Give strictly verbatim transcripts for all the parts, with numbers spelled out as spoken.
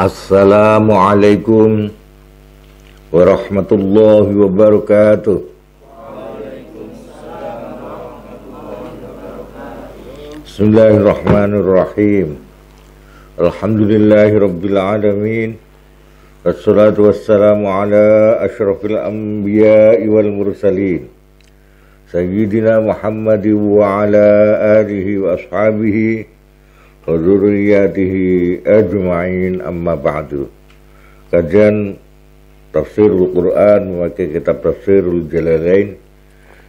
Assalamualaikum warahmatullahi wabarakatuh. Waalaikumsalam warahmatullahi wabarakatuh. Bismillahirrahmanirrahim. Alhamdulillahirabbil alamin. Wassalatu wassalamu ala asyrafil anbiya'i wal mursalin Sayyidina Muhammadin wa ala alihi wa ashabihi wa dzurriyyatihi ajma'in, amma ba'du. Kajian Tafsirul Quran memakai kitab Tafsirul Jalalain,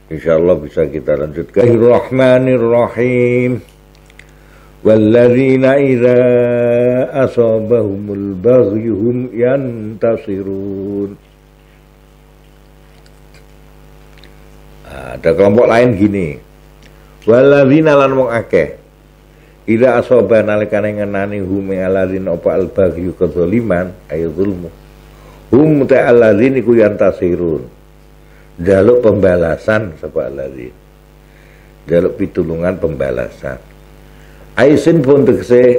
insyaallah bisa kita lanjutkan. Bismillahirrahmanirrahim. Walladzina idza asabahumul baghyu hum yantasirun. Ada kelompok lain gini. Walladzina lan wong akeh. Idza asaba nalikane ngenani hum alladzina opa al baghyu kadzaliman ayu zulmu. Hum ta'alladzina iku yantasirun. Jaluk pembalasan sapa alladzina. Jaluk pitulungan pembalasan. Aisin pun tegese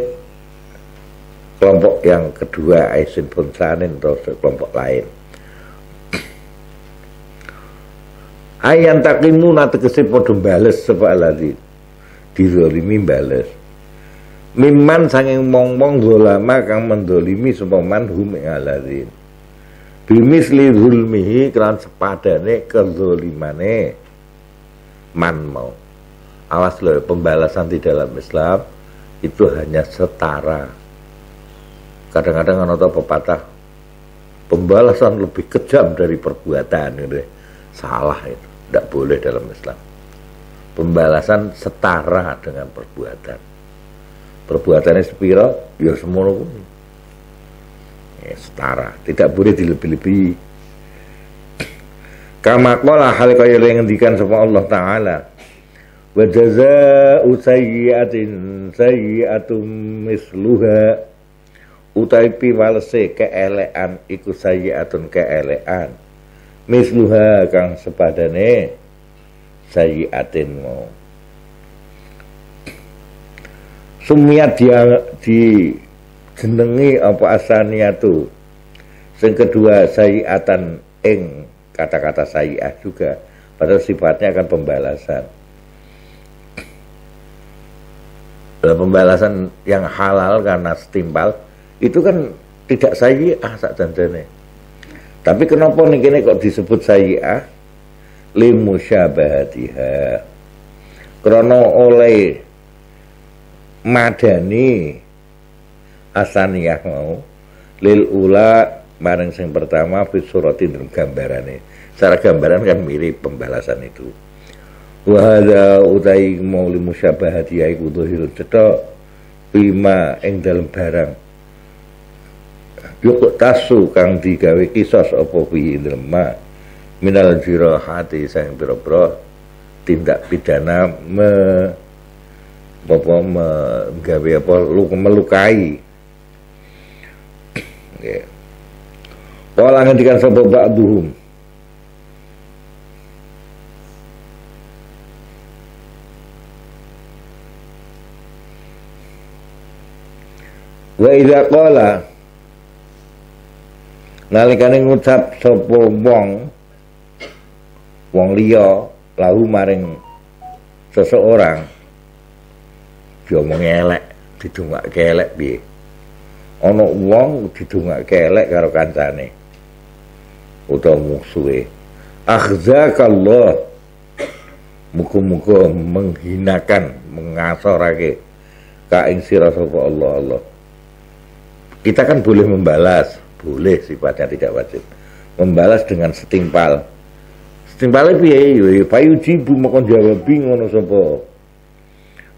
kelompok yang kedua, aisin pun sanin terus kelompok lain. Ayan takimuna tegese padha bales sapa alladzi dizalimi bales. Miman sanging mong-mong zalama kang mendolimi sapa man hum alladzi. Bimisli zulmihi kan sepadane kezalimane man mau. Awas loh, pembalasan di dalam Islam itu hanya setara. Kadang-kadang nonton pepatah, pembalasan lebih kejam dari perbuatan. Gitu. Salah itu, tidak boleh dalam Islam. Pembalasan setara dengan perbuatan. Perbuatannya sepiro, ya semua ya, setara, tidak boleh dilebih-lebihi. Kamakola hal kaya ngendikan sama Allah Ta'ala. Wa jazaa'u sayyi'atin sayyi'atum misluha, utai piwalese keelekan iku sayyi'atun keelekan misluha kang sepadane sayyi'atin mau. Sumiyat dia di jenengi apa asaniyatu sing kedua sayyi'atan ing kata-kata sayyi'ah juga, padahal sifatnya akan pembalasan. Pembalasan yang halal karena setimpal itu kan tidak sayyi'ah sak jane. Tapi kenapa nih kene kok disebut sayyi'ah? Limusyabahatiha, karena oleh madani asaniyah mau lil ula maring sing pertama fi surati dalam gambarane. Secara gambaran kan mirip pembalasan itu. Wa hadza utai mauli musyabahati yaiku dhahir cetok bima ing dalem barang yuk tasu kang digawe kisos apa pihi lemah minal jirahati sang pira-pira tindak pidana me apa menggawe apa melukai nggih. Wala ngendikan sebab ba'duhum wa idza qala nalikane ngucap sapa wong wong liya lahu maring seseorang diomong elek didongak elek piye. Ana wong didongak elek karo kancane utawa musuhe. Akhzakallah, muga-muga menghinakan mengasorake ka ing sira sapa Allah Allah. Kita kan boleh membalas, boleh, sifatnya tidak wajib. Membalas dengan setimpal. Setimpalnya piye? Payu jibu mokon jawab bingung sapa.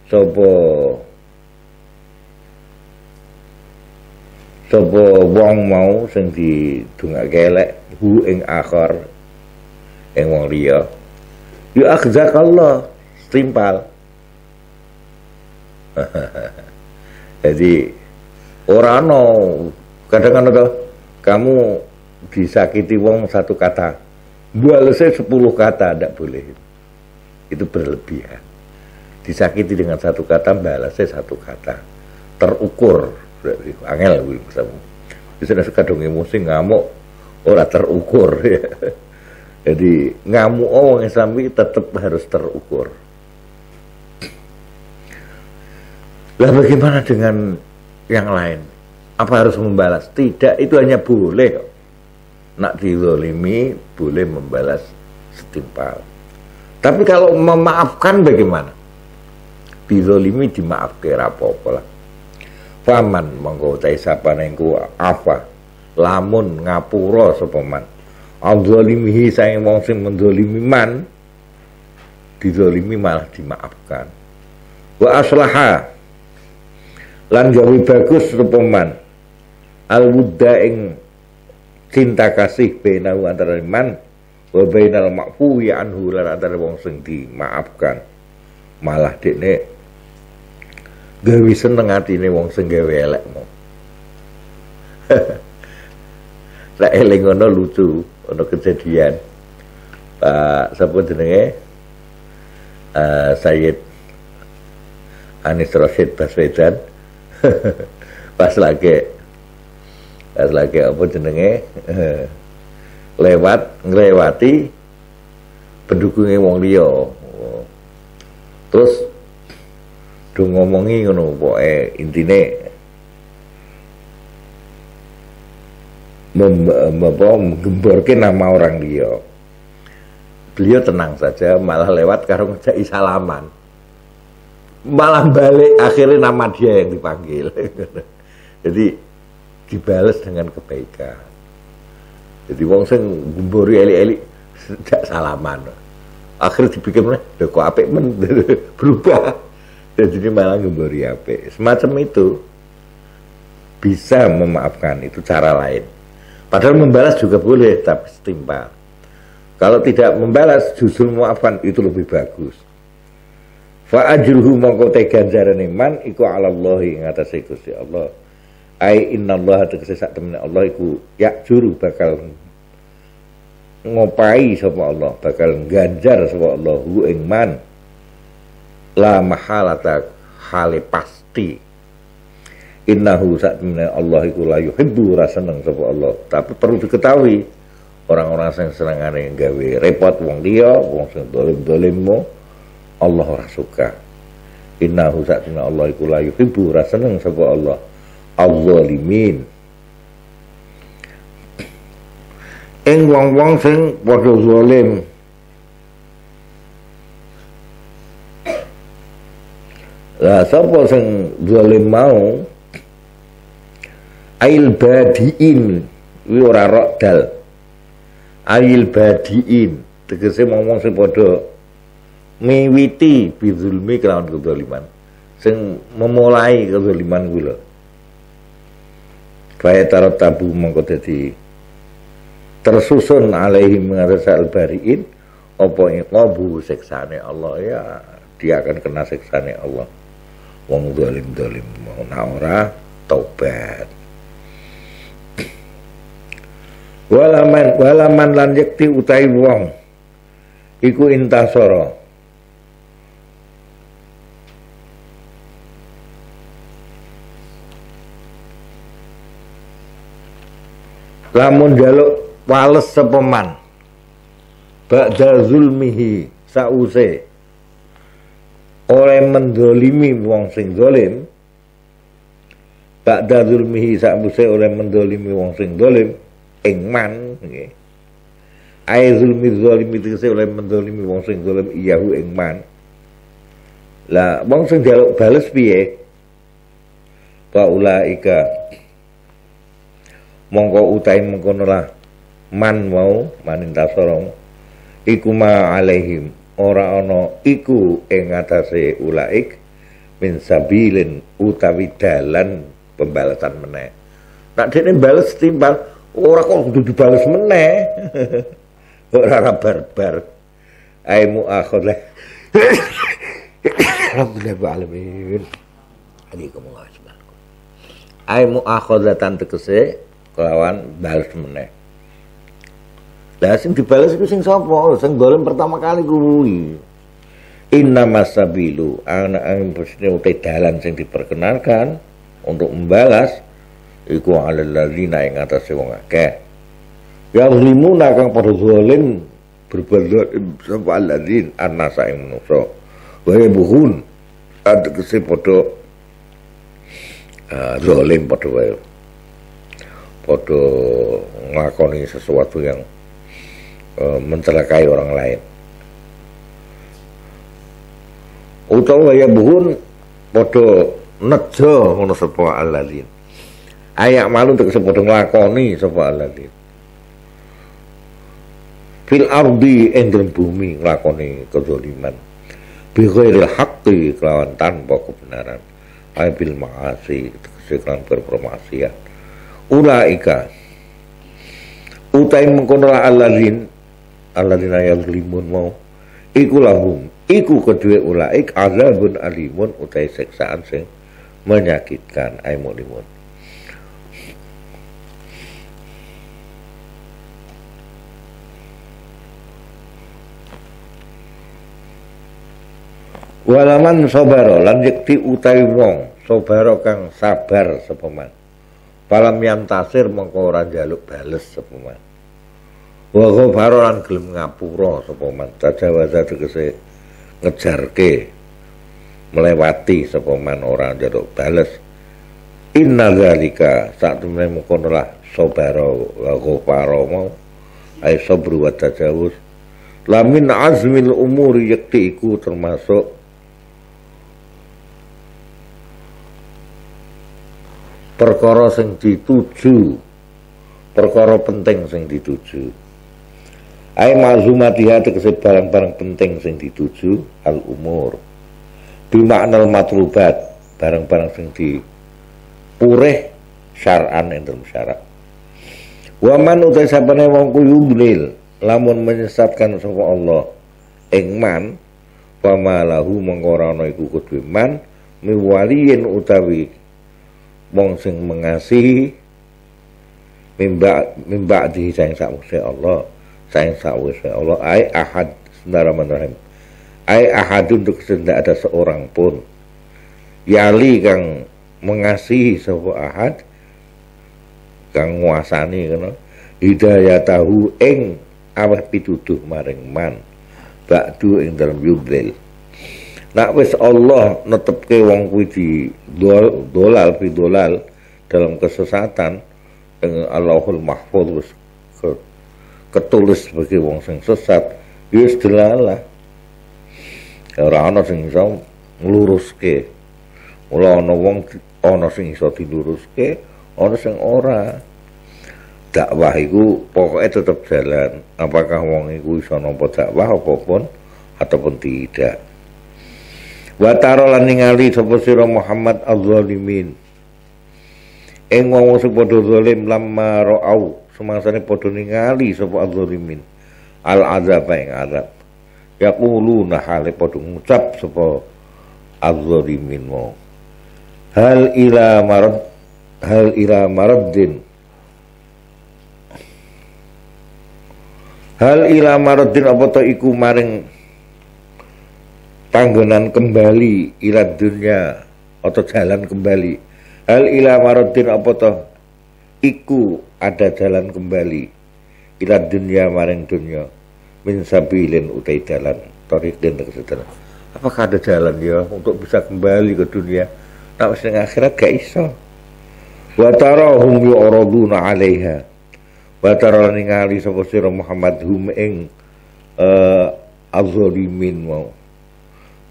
Sapa Sapa wong mau sing didongake elek hu ing akhir ing wong liya. Ya akhzakallah, setimpal. Jadi orano, kadang-kadang toh kamu disakiti wong satu kata, balesnya sepuluh kata, tidak boleh. Itu berlebihan. Disakiti dengan satu kata, balesnya satu kata, terukur, angel kamu. istilah sekadung emosi ngamuk ora terukur ya. Jadi ngamuk orang Islam ini tetap harus terukur. Lah bagaimana dengan yang lain? Apa harus membalas? Tidak, itu hanya boleh. Nak dizalimi boleh membalas setimpal. Tapi kalau memaafkan bagaimana? Dizalimi dimaafkan apa-apa lah. Faman mengkotai sapanengku apa? Lamun ngapura sepaman. Al-zalimihi sayang wong sing menzalimi man dizalimi malah dimaafkan. Wa aslaha lan gawe bagus sepaman. Al-wudda ing cinta kasih bainahu antara man wa bainal ma'fuwi anhu lan antara wong sing dimaafkan. Malah dekne gawe seneng atine wong sing gawe elekmu. Lah eling ngono lucu ono kejadian. Pak sapa jenenge? Eh Sayyid Anies Rosyid Baswedan. Pas lagi pas lagi apa jenenge? Lewat nglewati pendukunge wong liya. Terus do ngomongi ngono pokoke intine menggemborkan nama orang dia. Beliau tenang saja, malah lewat karung ngejai salaman, malah balik akhirnya nama dia yang dipanggil. Jadi dibales dengan kebaikan. Jadi wong sing gembori eli-eli sejak salaman akhirnya dipikirnya kok apik men berubah. Jadi malah gembori apik. Semacam itu bisa memaafkan, itu cara lain. Padahal membalas juga boleh, tapi setimpal. Kalau tidak membalas, justru memaafkan, itu lebih bagus. Fa ajruhu mangkote ganjarane man iku ala Allah ing atase Gusti Allah. Ai innallaha tegese sak temene Allah iku yakjuru bakal ngopai sapa Allah, bakal ganjar sapa Allah hu ing man. La mahalata hale pasti. Innahu sa'atmina Allah iku la yuhibbu raseneng sapa Allah. Tapi perlu diketahui orang-orang yang senengane gawe repot wong liya, wong sing dolim-dolimmu Allah ora suka. Innahu sa'atmina Allah iku la yuhibbu raseneng sapa Allah. Al-zalimin. Ing wong-wong sing padha zalim. Lah sapa sing zalim mau Ail badiin kuwi ora rodal. Ail badiin tegese ngomong sing padha miwiti bizulmi kelawan kezaliman. Sing memulai kezaliman kuwi lho. Kaya tarot tabu mengko dadi tersusun alaihi mengharasal bariin apa iqabu siksane Allah, ya dia akan kena siksane Allah. Wong zalim-zalim mau nah ora taubat. Walaman walaman lan yakti utai wong iku intasoro lamun jaluk wales sepeman ba'da zulmihi sause oleh mendolimi wong sing dolim ba'da zulmihi sause oleh mendolimi wong sing dolim engman nggih. Ae zulmi zalimi tegese oleh mendolimi wong sing zalim iyahu engman. Lah wong sing njaluk bales piye? Wa ulaika mongko utahe mengkono lah man mau maninta sorong iku ma alaihim ora ana iku ing atase ulaik min sabilin utawi dalan pembalasan meneh. Nek dene bales timbal orang kok kudu dibales meneh. Ora barbar. Ai muakhilah. Alhamdulillah alamin. Alaikum warahmatullahi wabarakatuh. Ai muakhilatan tegese kelawan bales meneh. Lah sing dibales iku sing sapa? Sing golem pertama kali kuwi. Inna masabilu ana ing pesine utek dalan sing diperkenankan untuk membalas iku alal ladzina ing atase wong akeh yazlimuna kang padha zalim berbuat sapa alladzin annasa ing manusa wae buhun adekse padha zalim padha wae padha nglakoni sesuatu yang uh, mencelakai orang lain utawa ya buhun padha nejo ngono sapa alladzin ayak malu untuk sepodo ngelakoni sapa aladin fil ardi endel bumi ngelakoni kezoliman bighairil haqqi kelawan tanpa kebenaran ay bil ma'asi kesekelan berpermaksiat ulaika utai mengkonola aladin aladin ayat limun mau iku lahum iku kedua ulaik azabun alimun utai seksaan sing menyakitkan ay mulimun walaman sobaro lan yakti utai wong sobaro kang sabar sepeman palam yang tasir mengko ora njaluk bales sepeman wa ghafaro lan gelem ngapura sepeman tajawaza tegese ngejarke melewati sepeman ora njaluk bales inna zalika sak temene mengko lah sobaro wa ghafaro mau ai sabru wa tajawuz lamin azmil umuri yakti iku termasuk perkara sing dituju perkara penting sing dituju ai mazumatiha tegese barang-barang penting sing dituju al umur bimakna matrubat barang-barang sing dipureh syar'an endel syarak wa man uta sabane wong kuyudil lamun menyesatkan sapa Allah ing man wa malahu mengko ora ana iku kudu man miwaliin utawi wong sing mengasihi mimba mimba di sayang sakwise Allah sayang sakwise Allah ai ahad bismillahirrahmanirrahim ai ahadun untuk tidak ada seorang pun yali kang mengasihi sapa ahad kang nguasani kena hidayatahu ing aweh pituduh maring man bakdu ing dalam yudhil nak wis Allah netepke wong kuwi di dol, dolal fi dolal dalam kesesatan dengan Allahul Mahfuz wis ketulis sebagai wong sing sesat wis delalah ora ana sing iso ngluruske mula ana wong ana sing iso diluruske ana sing ora dakwah iku pokoke tetep jalan apakah wong iku iso nampa dakwah apapun ataupun tidak. Wataro lan ningali sapa sira Muhammad az-zalimin ing wong sing padha zalim lamma ra'au semasane padha ningali sapa az-zalimin al-azab ing azab yaquluna hale padha ngucap sapa az-zalimin mau hal ila marad hal ila maraddin hal ila maraddin apa ta iku maring panggonan kembali ila dunia atau jalan kembali hal ila maradin apa toh iku ada jalan kembali ila dunia maring dunia min sabilin utai dalan tarik dan kesadaran apakah ada jalan ya untuk bisa kembali ke dunia tak mesti akhirat gak iso wa tarahum yu'raduna 'alaiha wa tara ningali sapa sira Muhammad hum ing uh, az-zalimin mau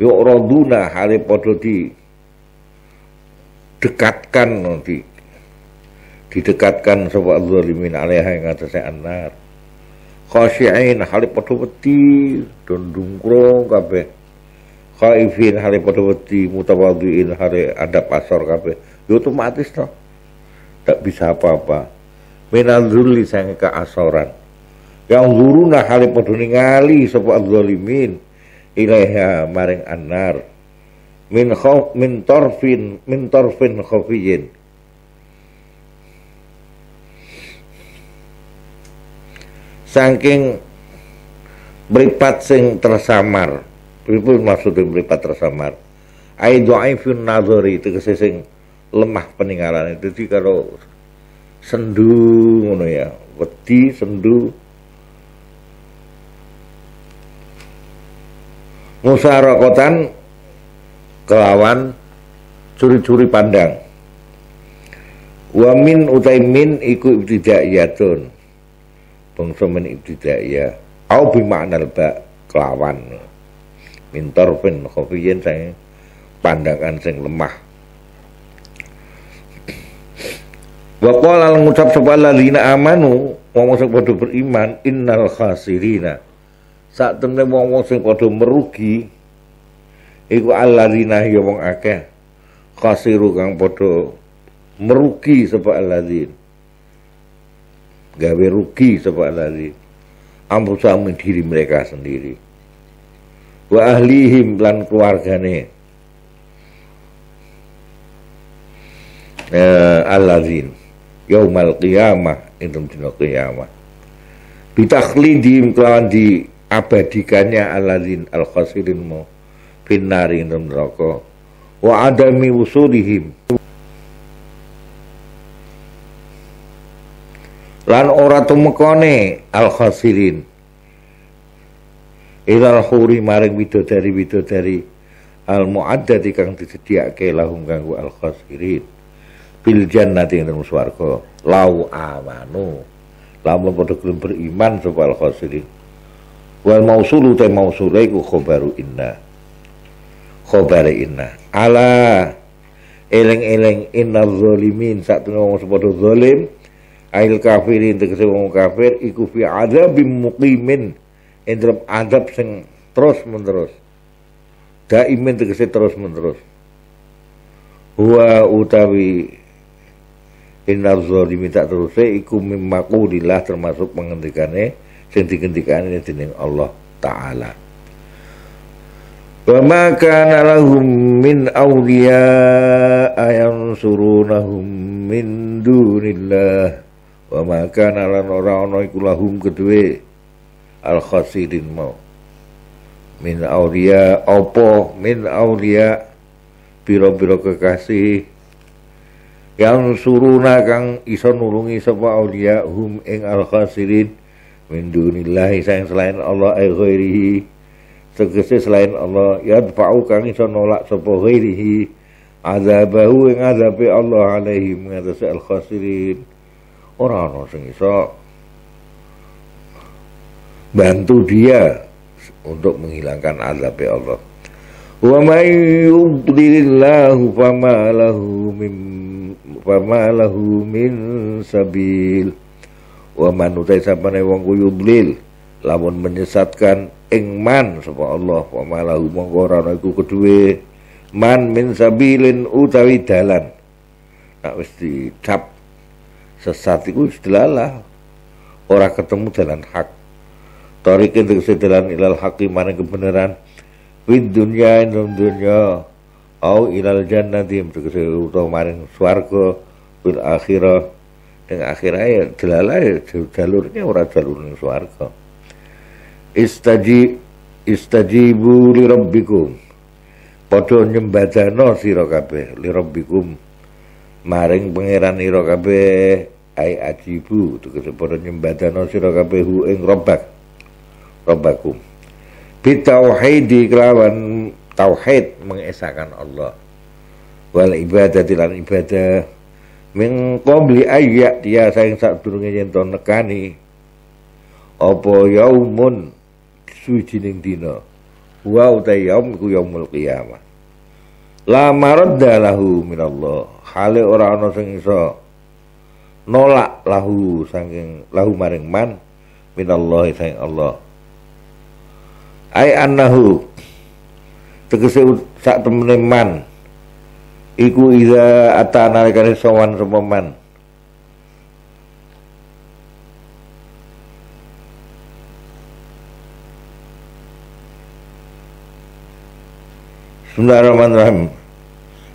yu'raduna hale padha di dekatkan nanti didekatkan sapa zalimin alaiha ing atase annar khashi'in hale padha wedi ndungkrung kabeh khaifin hale padha wedi mutawadhiin hale adab asor kabeh yo otomatis to tak bisa apa-apa menazuli sange keasoran yang zuruna hale padha ningali sapa zalimin ilaiha maring annar min khauf min tarfin min tarfin khafiyin saking mripat sing tersamar pripun maksud mripat tersamar ai dhaifun nazari tegese sing lemah peninggalane dadi kalau sendu ngono ya, wedi sendu. Musarokotan kelawan curi-curi pandang. Wamin utaimin iku ibtidaiyatun. Bangsa men ibtidaiyah. Au bimaknal ba kelawan. Mintorfin khofiyin saya pandangan sing lemah. Waqala ngucap sapa ladina amanu wong sing padha beriman innal khasirina. Sak temne wong-wong sing padha merugi iku alladzina ya wong akeh. Khasiru kang padha merugi sebab aladzim, gawe rugi sebab aladzim, ampusamin diri mereka sendiri, wa ahlihim lan keluargane eh, aladzim, yaumal qiyamah, intum dina qiyamah, bitakhlidim kelawan di abadikannya aladzim al khasirin mu, finnari intum neraka, wa adami usulihim. Lan ora tumekone al-khasirin ilal khuri maring widodari-widodari al-mu'addati kang disediake lahum kanggo al-khasirin bil jannati ing swarga lau amanu lamun padha gelem beriman sapa al-khasirin wal mausulu ta mausule iku khabaru inna khabar inna ala eleng-eleng innal zalimin satuna wong padha zalim ail kafirin tegese wong kafir iku fi adzabim muqimin ing dalam azab sing terus menerus daimin tegese terus menerus wa utawi innal zalimin tak terus iku mimmaqulilah termasuk pengendikane sing digendikane dening Allah taala wa ma kana lahum min awliya ayansurunahum min dunillah wa maka nalan orang-orang iku lahum kedua al-khasirin mau min awliya opo min awliya biro-biro kekasih yang suruna kang iso nulungi sapa awliya hum ing al-khasirin min dunillahi sayang selain Allah ay ghairihi tegese selain Allah yadfa'u kang iso nolak sapa ghairihi azabahu ing azabi Allah alaihi mengatasi al-khasirin. Orang-orang sing iso bantu dia untuk menghilangkan azab Allah. Wa may yudlilillahu fama lahu min fama lahu min sabil. Wa man utaisapane wong yudlil lamun menyesatkan ing man sapa Allah fama lahu mongko ora ana iku kedue man min sabilin utawi dalan. Nek wis dicap sesat itu delalah orang ketemu jalan hak tarikin tegese dalan ilal haqi maring kebenaran wid dunya indun dunya au ilal jannati tegese utawa maring swarga bil akhirah ing akhirah ya delalah ya jalurnya ora jalur ning swarga istaji istajibu li rabbikum padha nyembadana sira kabeh li rabbikum maring pangeran ira kabeh ai ajibu tegese padha nyembadana sira kabeh hu ing rabbak rabbakum bitauhidi kelawan tauhid mengesahkan Allah wal ibadati lan ibadah min qabli ayya dia saing sadurunge yen to nekani apa yaumun suwijining dina wa uta yaum ku yaumul qiyamah la maradda lahu minallah hale ora ana sing iso nolak lahu saking lahu maring man minallahi saking Allah ai annahu tegese sak temene man iku iza atana kare sowan sepeman Bismillahirrahmanirrahim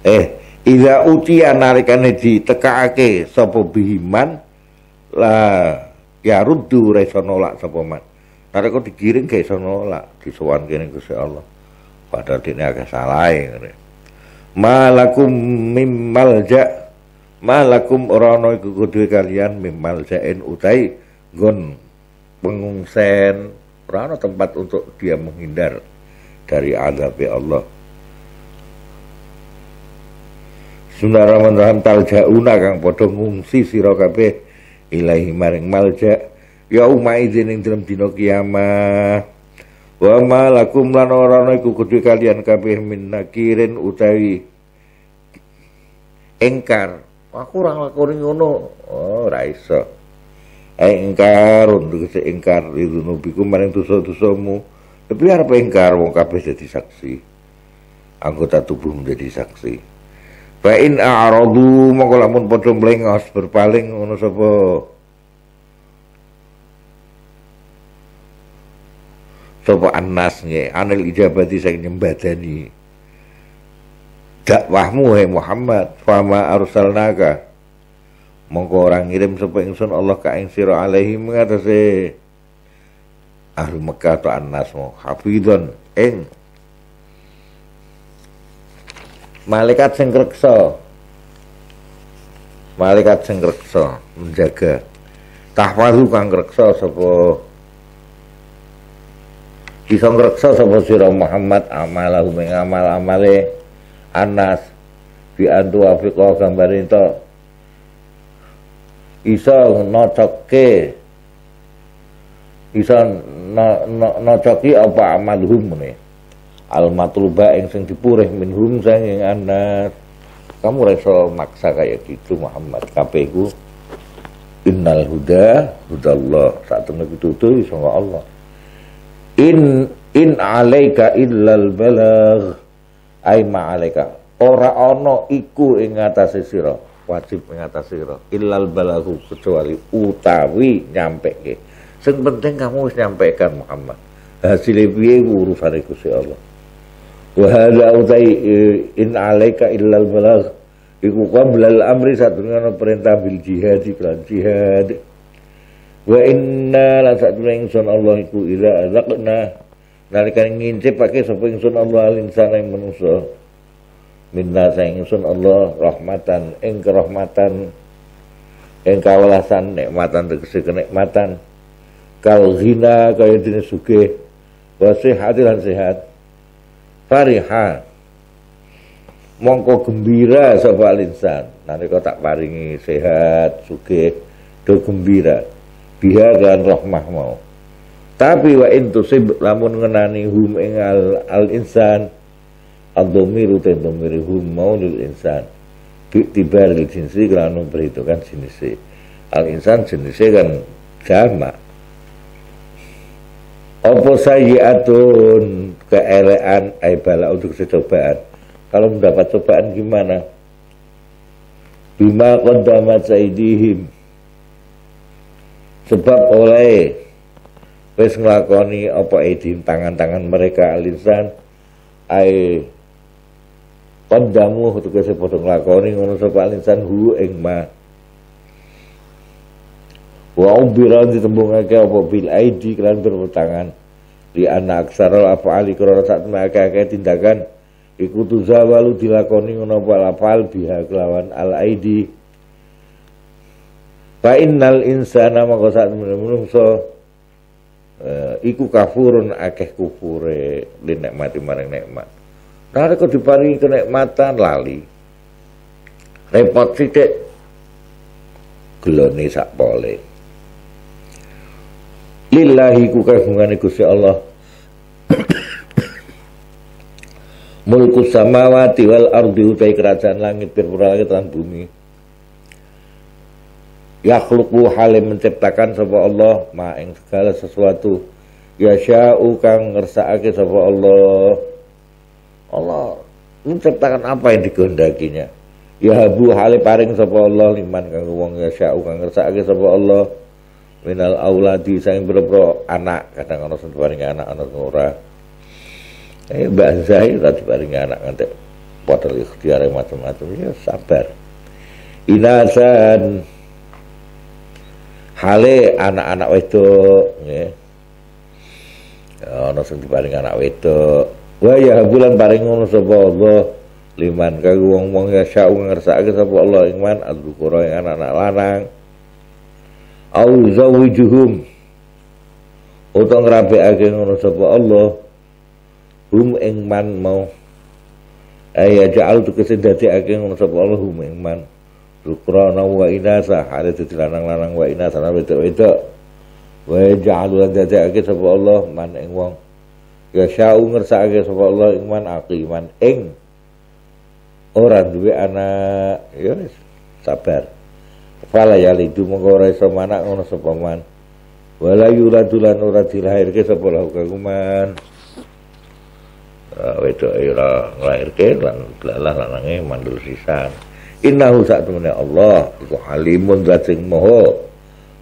eh iza utia narikane ditekake sapa bihiman la ya ruddu reso nolak sapa man nareka digiring gak iso nolak disowan kene Gusti Allah padahal dene agak salah ngene malakum mimmalja Malakum orono iku kudu kalian mimal jain utai gon pengungsen, ora tempat untuk dia menghindar dari azab Allah. Sunara mandrahan taljauna kang padha ngungsi sira kabeh ilahi maring malja ya umaid ning dalem dina kiamat. Wa malakum lan orono iku kudu kalian kabeh min nakirin utawi engkar. Aku orang lakoni ngono, oh ra iso. Engkar untuk seengkar itu nubiku maring dosa-dosamu. Tapi arep engkar wong kabeh dadi saksi. Anggota tubuh menjadi saksi. Fa in a'radu mongko lamun padha mlengos berpaling ngono sapa. Sapa annas nggih anil ijabati sing nyembadani dakwahmu hai Muhammad, fama arsalnaka mongko orang ngirim sapa ingsun Allah ka ing sira alaihi mengatasi ahli Mekah atau annas mo hafidhon ing malaikat sing reksa malaikat sing reksa menjaga tahfazu kang reksa sapa bisa reksa sapa sira Muhammad amalahu ing amal-amale Anas fi antu Afrika gambar itu iso nocokke iso no, no, nocoki apa amalhum nih almatluba yang sing dipureh minhum sing Anas kamu reso maksa kayak gitu Muhammad K P ku innal huda hudallah saat itu ditutupi sama Allah in in alaika illal balagh aima alaika ora ono iku ing atase sira wajib ing atase sira illal balagu kecuali utawi nyampeke sing penting kamu wis nyampaikan Muhammad hasil piye urusane Gusti Allah wa hadza utai in alaika illal balagh iku qablal amri sadurunge perintah bil jihad iklan jihad wa inna la sadurunge insun Allah iku ila azaqna nalikan ngincip pakai sapa ingsun Allah al-insan yang manusia minna sayang ingsun Allah rahmatan ing kerahmatan ing kawelasan nikmatan tegese kenikmatan kal ghina kaya dene sugih wasihati lan sehat fariha mongko gembira sapa al-insan nalika tak paringi sehat sugih do gembira biha dan rahmah mau tapi wa intusib lamun ngenani hum ing al, al insan ad-dhamiru tadhmiru hum maulil insan tibar jinsi kan memperhitungkan jenisnya al insan jenisnya kan jamak apa sayyi'atun keelean aibala untuk cobaan kalau mendapat cobaan gimana bima qaddamat saidihim sebab oleh wis nglakoni apa edin tangan-tangan mereka alisan ai kondamu tegese padha nglakoni ngono sapa alisan hu ing ma wa ubira ditembungake apa bil aidi kan bertangan di anak aksara apa ali krana satune akeh tindakan iku tuzawalu dilakoni ngono apa lafal biha kelawan al aidi fa innal insana maka satune menungso Uh, iku kafurun akeh kufure dinikmati maring nikmat nalika diparingi kenikmatan lali repot sithik gelone sak pole lillahi ku kagungane Gusti Allah mulku samawati wal ardi utai kerajaan langit pirpura langit lan bumi yakhluqu halim menciptakan sapa Allah ma ing segala sesuatu yasya'u kang ngersakake sapa Allah Allah menciptakan apa yang dikehendakinya yahabu halim paring sapa Allah liman kang wong yasya'u kang ngersakake sapa Allah minal auladi sing boro-boro anak kadang ana sing paring anak ana ora eh mbah saya ora paring anak nganti padha ikhtiar macam-macam ya sabar inasan hale anak-anak wedok nggih. Ana sing diparing anak wedok. Wa ya bulan paring ngono sapa Allah liman kagak wong-wong ya sya'u ngersa'ake sapa Allah ing man adzukura ing anak-anak lanang au zawijuhum utawa ngrapikake ngono sapa Allah hum ing man mau ay ja'al tu kesedatiake ngono sapa Allah hum ing man dzukura wa inasa hale lanang-lanang wa inasa lan wedok-wedok wa ja'al datiake sapa Allah man ing wong ya sya'u ngersa'ake sapa Allah ing man aqiman ing orang duwe anak, ya sabar. Fala yalidu mongko ora iso manak ngono sapa man. Wala yuladu lan ora dilahirke sapa lahu kaguman. Wedok ora nglairke lan lalah lanange mandul sisan. Innahu sa'atune Allah iku halimun zating maha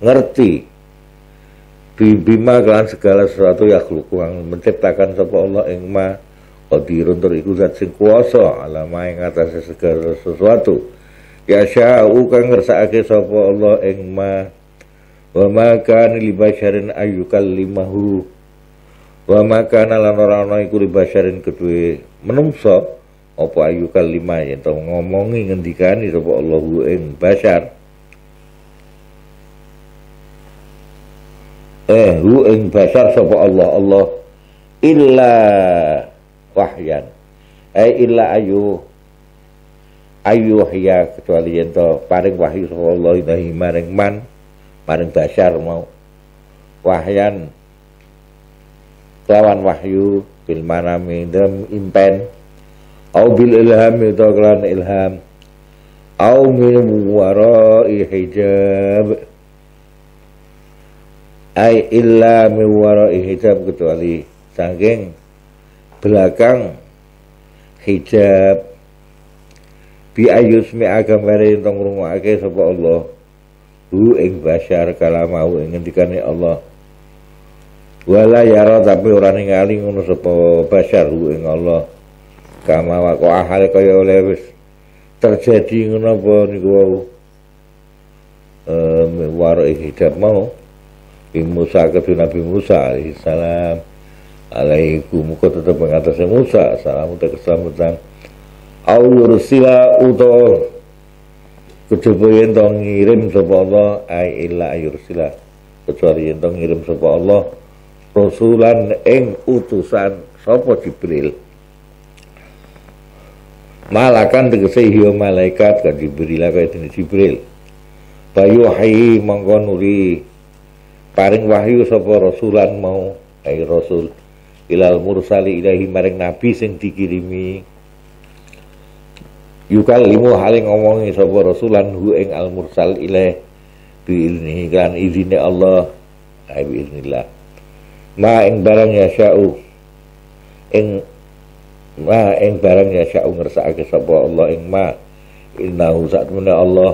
ngerti. Bima kan segala sesuatu ya khluquang menciptakan sapa Allah ing ma qadirun tur iku zat sing kuwasa alama ing atase segala sesuatu ya sya'u kang ngersakake sapa Allah ing ma wa ma kana li basyarin ayyukallimahu wa ma kana lan ora ana iku li basyarin kedue menungso apa ayyukallima yen to ngomongi ngendikani sapa Allah ing basyar eh hu ing basyar sapa Allah Allah illa wahyan ay illa ayu ayu ya kecuali ento paring wahyu sapa Allah ilahi maring man maring basyar mau wahyan lawan wahyu bil manami dalam impen au bil ilham utawa kelan ilham au min wara'i hijab ay illa min wara'i hijab kecuali saking belakang hijab bi ayusmi agamare entong ngrungokake sapa Allah hu ing basyar kalamau ing ngendikane Allah wala yara tapi ora ningali ngono sapa basyar hu ing Allah kama waqo ahale kaya oleh wis terjadi ngono apa niku wau eh warai hijab mau bi Musa ketu Nabi Musa alaihi salam alaikum muka tetap mengatasi Musa salam untuk keselamatan awur sila uto kecoba yentong ngirim sapa Allah ay illa ayur sila kecuali yentong ngirim sapa Allah rasulan ing utusan sapa Jibril malakan tegese hiyo malaikat kan Jibril kaya dene Jibril bayuhi mongko nuli paring wahyu sapa rasulan mau ay rasul ilal mursali ilahi maring nabi sing dikirimi yukallimu haling ngomongi sapa rasulan hu ing al mursal ilahi biizni kan izine Allah ay biiznillah ma ing barang ya sya'u ing ma ing barang ya sya'u ngersakake sapa Allah ing ma innahu sa'atuna Allah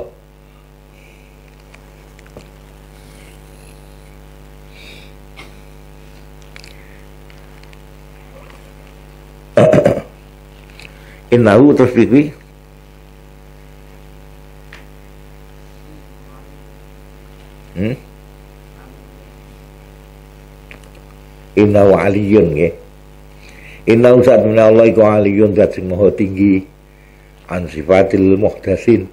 innahu terus dikwi hmm? Innahu aliyun ya innahu saat minna Allah iku aliyun zat sing maha tinggi an sifatil muhdasin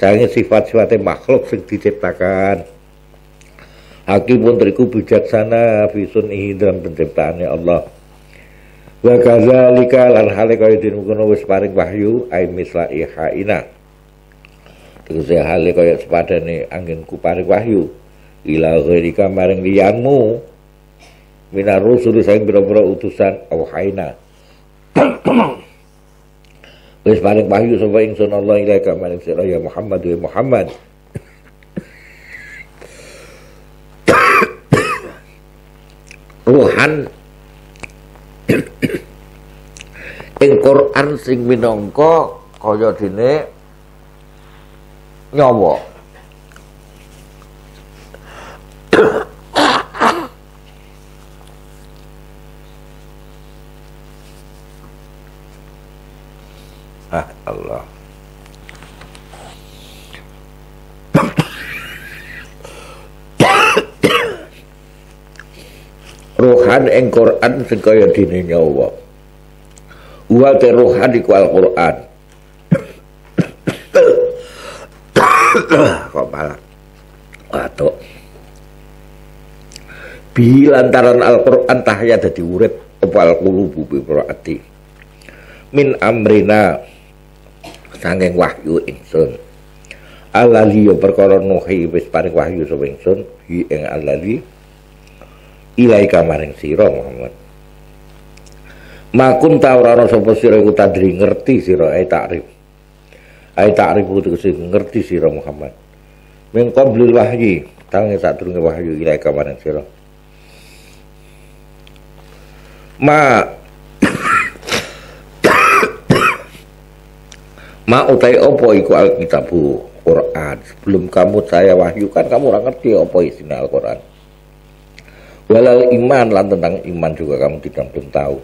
saking sifat-sifatnya makhluk sing diciptakan hakipun teriku bijaksana fisun ihi dalam penciptaannya Allah wa kadzalika lan hale kaya dene kono wis paring wahyu ai misla ihaina tegese hale kaya sepadane anggenku paring wahyu ila ghairika maring liyanmu minar rusul sing boro-boro utusan auhaina wis paring wahyu sapa ingsun Allah ilaika maring sira ya Muhammad ya Muhammad ruhan ing Quran sing minangka kaya dene nyawa ah Allah ruhan ing Quran sing kaya dene nyawa gua ke rohani ku Al-Quran. Kok malah waduh bi lantaran Al-Quran tahya dadi urip apa al-qulubu bi qiraati min amrina sanging wahyu ingsun alali yo perkara nuhi wis paring wahyu sapa ingsun hi ing alali ilaika maring sira Muhammad makun ta ora ana sapa sira iku tandri ngerti sira ae takrif ae takrif kudu ngerti sira Muhammad min qablil wahyi tangi sadurunge wahyu ilaika maring sira Ma Ma utai opo iku Alkitabu Quran. Sebelum kamu saya wahyukan, kamu orang ngerti opo isinya Al-Quran. Walau iman lan tentang iman juga kamu tidak belum tahu.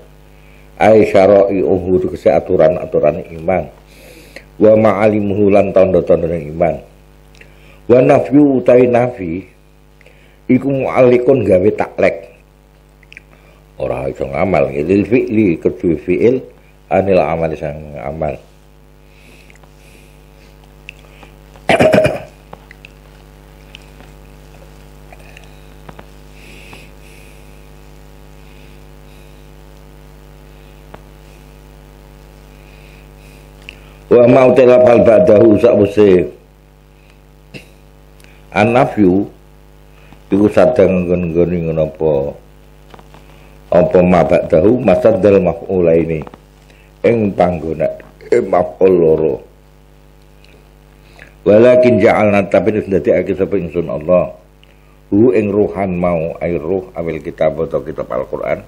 Aisyara'i uhur kese aturan-aturan iman. Wa ma'alimuhu lan tondo-tondo iman. Wa nafyu utai nafi iku mu'alikun gawe taklek. Orang itu ngamal, ilil fi'li kedua fi'il anil amal sang amal. Wa mau telap hal ba'dahu sa'usih an-nafyu itu sadang ngon-ngoni ngonopo apa mabak tahu masad dal maf'ula ini ing pangguna maf'ul loro walakin ja'alna tapi wis ndadekake sapa ingsun Allah hu ing ruhan mau air ruh awil kitab atau kitab Al-Qur'an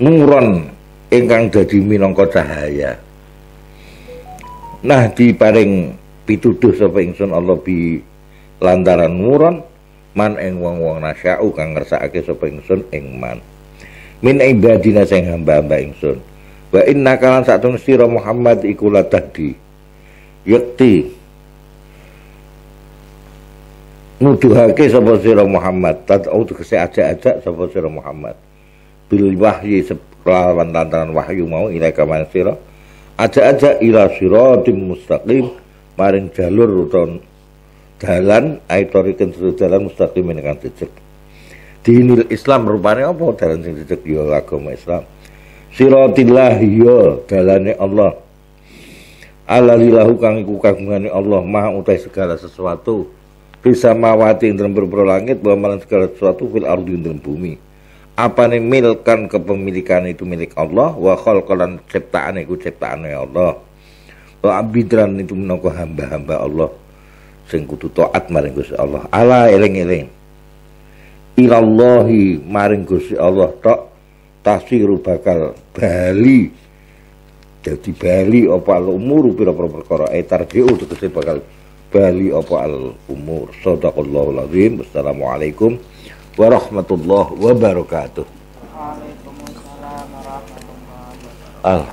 nuron ingkang dadi minangka cahaya nah diparing pituduh sapa ingsun Allah bi lantaran nuron man ing wong-wong nasya'u kang ngersakake sapa ingsun ing man min ibadina sing hamba-hamba ingsun wa innaka lan satun sira Muhammad iku la tahdi yakti nuduhake sapa sira Muhammad tad'u tegese ajak-ajak sapa sira Muhammad bil wahyi lawan lantaran wahyu mau ila kaman sira ajak-ajak ila siratim mustaqim maring jalur uton dalan aitorikan seluruh dalan mustaqim dengan jejak dinil Islam rupanya apa dalan sing jejak ya agama Islam siratillah ya dalane Allah alalilahu kang iku kagungane Allah maha utai segala sesuatu bisa mawati ing dalam berburu langit bahwa segala sesuatu fil ardi ing dalam bumi apa nih milkan kepemilikan itu milik Allah wa khalqalan ciptaan iku ciptaane Allah wa abidran itu menoko hamba-hamba Allah sing kudu taat maring Gusti Allah. Ala eling-eling. Ilallahi maring Gusti Allah tok tasiru bakal bali. Jadi bali apa al umur pira-pira perkara etar dhewe tegese bakal bali apa al umur. Shadaqallahul azim. Wassalamualaikum warahmatullahi wabarakatuh. Waalaikumsalam warahmatullahi wabarakatuh.